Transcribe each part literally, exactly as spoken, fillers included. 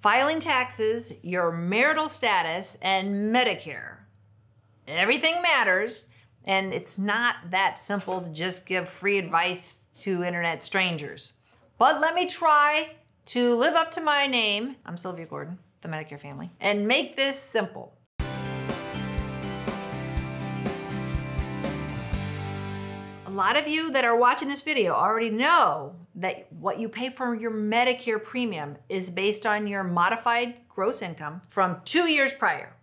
filing taxes, your marital status, and Medicare. Everything matters, and it's not that simple to just give free advice to internet strangers. But let me try to live up to my name. I'm Sylvia Gordon, The Medicare Family, and make this simple. A lot of you that are watching this video already know that what you pay for your Medicare premium is based on your modified gross income from two years prior.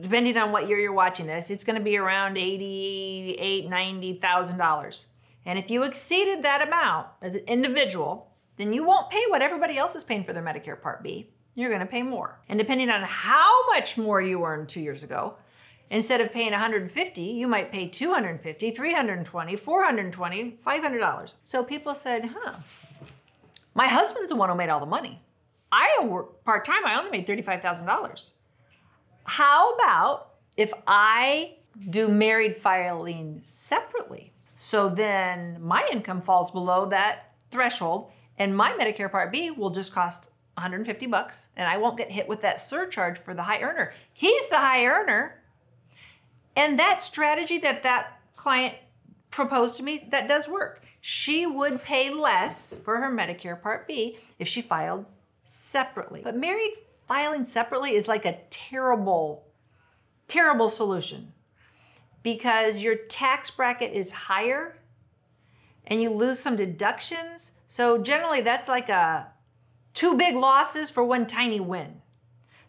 Depending on what year you're watching this, it's going to be around eighty-eight thousand, ninety thousand dollars. And if you exceeded that amount as an individual, then you won't pay what everybody else is paying for their Medicare Part B. You're going to pay more. And depending on how much more you earned two years ago, instead of paying one hundred fifty dollars, you might pay two hundred fifty dollars, three hundred twenty dollars, four hundred twenty dollars, five hundred dollars. So people said, huh, my husband's the one who made all the money. I work part-time, I only made thirty-five thousand dollars. How about if I do married filing separately? So then my income falls below that threshold and my Medicare Part B will just cost one hundred fifty bucks, and I won't get hit with that surcharge for the high earner. He's the high earner. And that strategy that that client proposed to me, that does work. She would pay less for her Medicare Part B if she filed separately. But married filing separately is like a terrible, terrible solution because your tax bracket is higher and you lose some deductions. So generally that's like a two big losses for one tiny win.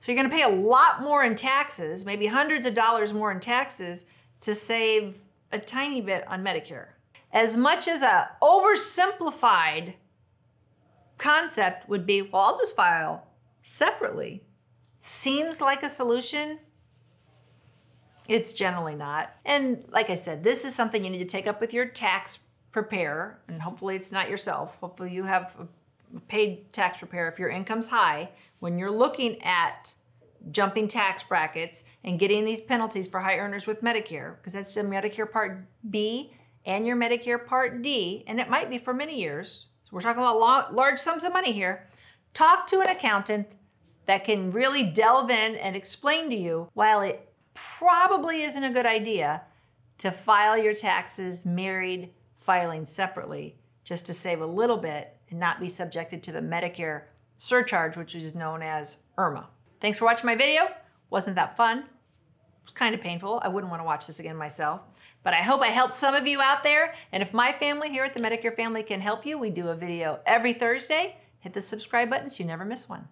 So you're gonna pay a lot more in taxes, maybe hundreds of dollars more in taxes to save a tiny bit on Medicare. As much as a oversimplified concept would be, well, I'll just file separately, seems like a solution. It's generally not. And like I said, this is something you need to take up with your tax preparer, and hopefully it's not yourself. Hopefully you have a paid tax preparer if your income's high. When you're looking at jumping tax brackets and getting these penalties for high earners with Medicare, because that's the Medicare Part B and your Medicare Part D, and it might be for many years. So we're talking about large sums of money here. Talk to an accountant that can really delve in and explain to you, while it probably isn't a good idea to file your taxes married filing separately just to save a little bit and not be subjected to the Medicare surcharge, which is known as IRMA. Thanks for watching my video. Wasn't that fun? It was kind of painful. I wouldn't want to watch this again myself, but I hope I helped some of you out there. And if my family here at the Medicare Family can help you, we do a video every Thursday. Hit the subscribe button so you never miss one.